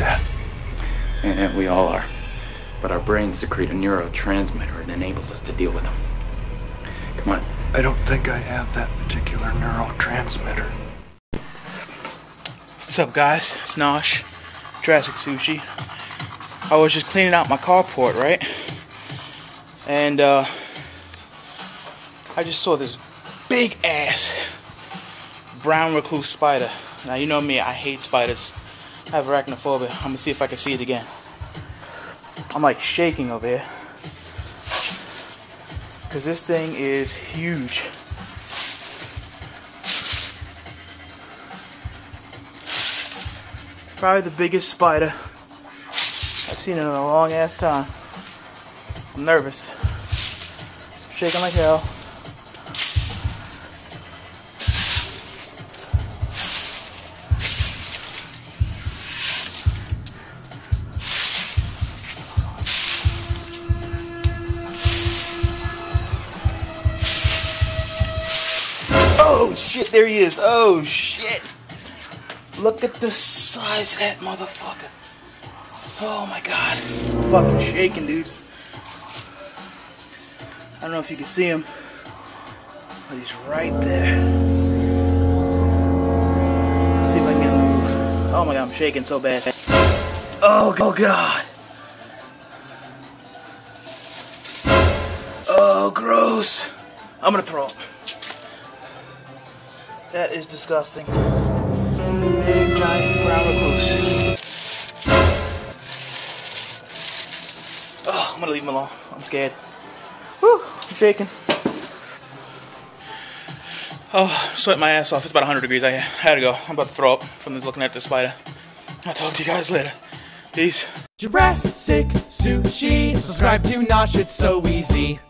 death. And we all are. But our brains secrete a neurotransmitter that enables us to deal with them. Come on. I don't think I have that particular neurotransmitter. What's up, guys? It's Nosh, Jurassic Sushi. I was just cleaning out my carport, right? And I just saw this big ass brown recluse spider. Now you know me, I hate spiders. I have arachnophobia. I'm gonna see if I can see it again. I'm like shaking over here, because this thing is huge. Probably the biggest spider I've seen in a long ass time. I'm nervous. I'm shaking like hell. Oh shit, there he is. Oh shit. Look at the size of that motherfucker. Oh my god. I'm fucking shaking, dudes. I don't know if you can see him, but he's right there. Let's see if I can get him to move. Oh my god, I'm shaking so bad. Oh god. Oh, gross. I'm gonna throw up. That is disgusting. Big giant brown recluse. Oh, I'm gonna leave him alone. I'm scared. Whew, I'm shaking. Oh, sweat my ass off. It's about 100 degrees out here. I had to go. I'm about to throw up from this looking at this spider. I'll talk to you guys later. Peace. Jurassic Sushi. Subscribe to Nosh. It's so easy.